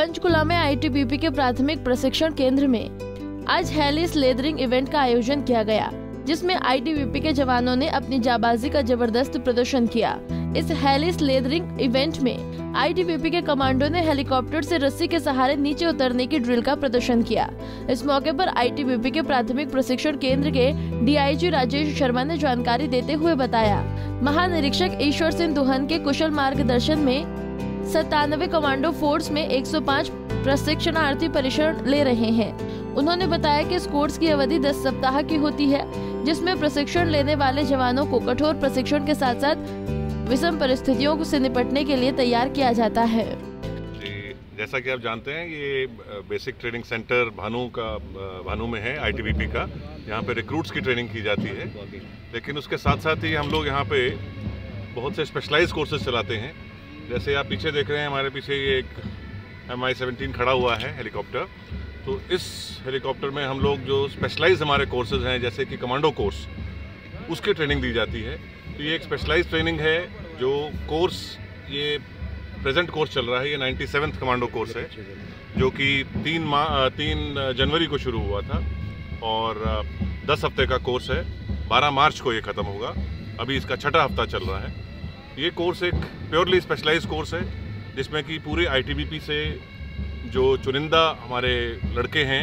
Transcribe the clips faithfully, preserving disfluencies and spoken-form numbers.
पंचकूला में I T B P के प्राथमिक प्रशिक्षण केंद्र में आज हेली स्लेदरिंग इवेंट का आयोजन किया गया, जिसमें आई टी बी पी के जवानों ने अपनी जाबाजी का जबरदस्त प्रदर्शन किया। इस हेली स्लेदरिंग इवेंट में आई टी बी पी के कमांडो ने हेलीकॉप्टर से रस्सी के सहारे नीचे उतरने की ड्रिल का प्रदर्शन किया। इस मौके पर आई टी बी पी के प्राथमिक प्रशिक्षण केंद्र के D I G Rajesh Sharma ने जानकारी देते हुए बताया, महानिरीक्षक ईश्वर सिंह दोहन के कुशल मार्गदर्शन में सत्तानवे कमांडो फोर्स में एक सौ पाँच प्रशिक्षणार्थी प्रशिक्षण ले रहे हैं। उन्होंने बताया कि इस कोर्स की अवधि दस सप्ताह की होती है, जिसमें प्रशिक्षण लेने वाले जवानों को कठोर प्रशिक्षण के साथ साथ विषम परिस्थितियों से निपटने के लिए तैयार किया जाता है। जैसा कि आप जानते हैं, ये बेसिक ट्रेनिंग सेंटर भानु का भानु में है, आई टी बी पी का। यहाँ पे रिक्रूट्स की ट्रेनिंग की जाती है, लेकिन उसके साथ साथ ही हम लोग यहाँ पे बहुत से स्पेशलाइज्ड कोर्सेज चलाते हैं। जैसे आप पीछे देख रहे हैं, हमारे पीछे ये एक एम आई खड़ा हुआ है हेलीकॉप्टर। तो इस हेलीकॉप्टर में हम लोग जो स्पेशलाइज हमारे कोर्सेज हैं, जैसे कि कमांडो कोर्स, उसकी ट्रेनिंग दी जाती है। तो ये एक स्पेशलाइज ट्रेनिंग है। जो कोर्स ये प्रेजेंट कोर्स चल रहा है, ये नाइन्टी कमांडो कोर्स है, जो कि तीन माह तीन जनवरी को शुरू हुआ था और दस हफ्ते का कोर्स है। बारह मार्च को ये ख़त्म होगा। अभी इसका छठा हफ्ता चल रहा है। ये कोर्स एक प्योरली स्पेशलाइज कोर्स है, जिसमें कि पूरे आई टी बी पी से जो चुनिंदा हमारे लड़के हैं,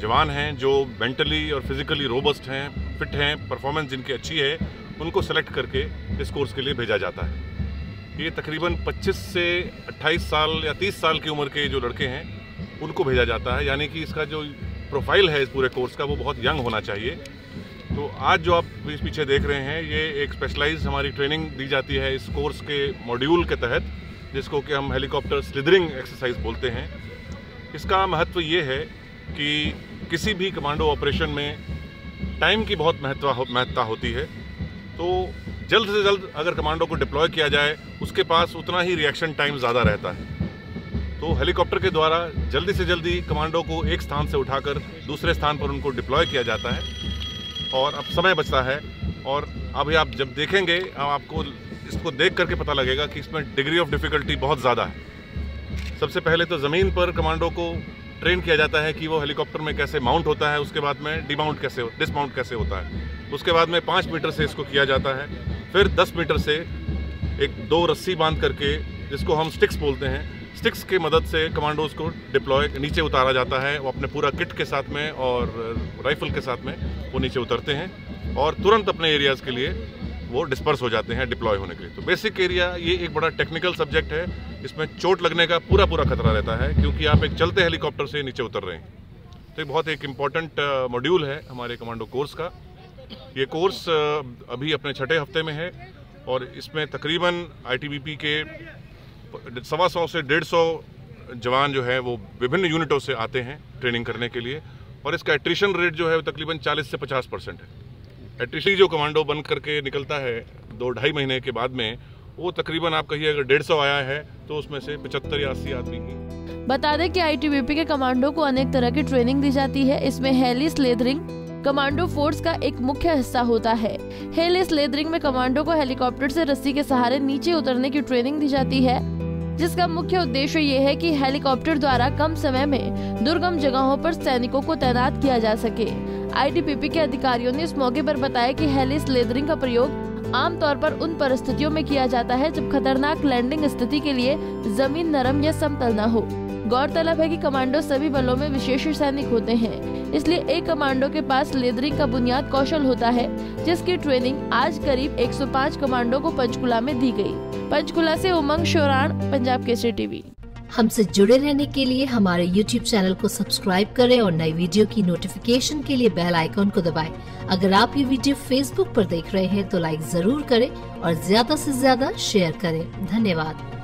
जवान हैं, जो मेंटली और फिज़िकली रोबस्ट हैं, फिट हैं, परफॉर्मेंस जिनकी अच्छी है, उनको सेलेक्ट करके इस कोर्स के लिए भेजा जाता है। ये तकरीबन पच्चीस से अट्ठाईस साल या तीस साल की उम्र के जो लड़के हैं, उनको भेजा जाता है। यानी कि इसका जो प्रोफाइल है इस पूरे कोर्स का, वो बहुत यंग होना चाहिए। तो आज जो आप पीछे देख रहे हैं, ये एक स्पेशलाइज हमारी ट्रेनिंग दी जाती है इस कोर्स के मॉड्यूल के तहत, जिसको कि हम हेलीकॉप्टर स्लिदरिंग एक्सरसाइज बोलते हैं। इसका महत्व ये है कि किसी भी कमांडो ऑपरेशन में टाइम की बहुत महत्व महत्ता होती है। तो जल्द से जल्द अगर कमांडो को डिप्लॉय किया जाए, उसके पास उतना ही रिएक्शन टाइम ज़्यादा रहता है। तो हेलीकॉप्टर के द्वारा जल्दी से जल्दी कमांडो को एक स्थान से उठाकर दूसरे स्थान पर उनको डिप्लॉय किया जाता है और अब समय बचता है। और अभी आप जब देखेंगे, आपको इसको देख करके पता लगेगा कि इसमें डिग्री ऑफ डिफ़िकल्टी बहुत ज़्यादा है। सबसे पहले तो ज़मीन पर कमांडो को ट्रेन किया जाता है कि वो हेलीकॉप्टर में कैसे माउंट होता है, उसके बाद में डिमाउंट कैसे हो डिसमाउंट कैसे होता है। उसके बाद में पाँच मीटर से इसको किया जाता है। फिर दस मीटर से एक दो रस्सी बांध करके, जिसको हम स्टिक्स बोलते हैं, स्टिक्स के मदद से कमांडोज़ को डिप्लॉय नीचे उतारा जाता है। वो अपने पूरा किट के साथ में और राइफल के साथ में वो नीचे उतरते हैं और तुरंत अपने एरियाज़ के लिए वो डिस्पर्स हो जाते हैं डिप्लॉय होने के लिए। तो बेसिक एरिया ये एक बड़ा टेक्निकल सब्जेक्ट है। इसमें चोट लगने का पूरा पूरा खतरा रहता है, क्योंकि आप एक चलते हेलीकॉप्टर से नीचे उतर रहे हैं। तो ये बहुत एक इम्पॉर्टेंट मॉड्यूल है हमारे कमांडो कोर्स का। ये कोर्स अभी अपने छठे हफ्ते में है और इसमें तकरीबन आई टी बी पी के सवा सौ से डेढ़ सौ जवान जो है वो विभिन्न यूनिटों से आते हैं ट्रेनिंग करने के लिए। और इसका एट्रिशन रेट जो है वो तकरीबन चालीस से पचास परसेंट है। एट्रिशन जो कमांडो बन करके निकलता है दो ढाई महीने के बाद में, वो तकरीबन आप कहिए अगर डेढ़ सौ आया है तो उसमें से पचहत्तर या अस्सी आदमी की। बता दें कि आई टी बी पी के कमांडो को अनेक तरह की ट्रेनिंग दी जाती है। इसमें हेली स्लेदरिंग कमांडो फोर्स का एक मुख्य हिस्सा होता है। हेली स्लेदरिंग में कमांडो को हेलीकॉप्टर से रस्सी के सहारे नीचे उतरने की ट्रेनिंग दी जाती है, जिसका मुख्य उद्देश्य ये है कि हेलीकॉप्टर द्वारा कम समय में दुर्गम जगहों पर सैनिकों को तैनात किया जा सके। आई टी बी पी के अधिकारियों ने इस मौके पर बताया कि हेली स्लेदरिंग का प्रयोग आमतौर पर उन परिस्थितियों में किया जाता है जब खतरनाक लैंडिंग स्थिति के लिए जमीन नरम या समतल न हो। गौरतलब है कि कमांडो सभी बलों में विशेष सैनिक होते हैं, इसलिए एक कमांडो के पास लेदरिंग का बुनियाद कौशल होता है, जिसकी ट्रेनिंग आज करीब एक सौ पाँच कमांडो को पंचकूला में दी गई। पंचकूला से उमंग शोराण, पंजाब के सी टी वी। हमसे जुड़े रहने के लिए हमारे यूट्यूब चैनल को सब्सक्राइब करें और नई वीडियो की नोटिफिकेशन के लिए बेल आइकॉन को दबाएं। अगर आप ये वीडियो फेसबुक पर देख रहे हैं तो लाइक जरूर करें और ज्यादा से ज्यादा शेयर करें। धन्यवाद।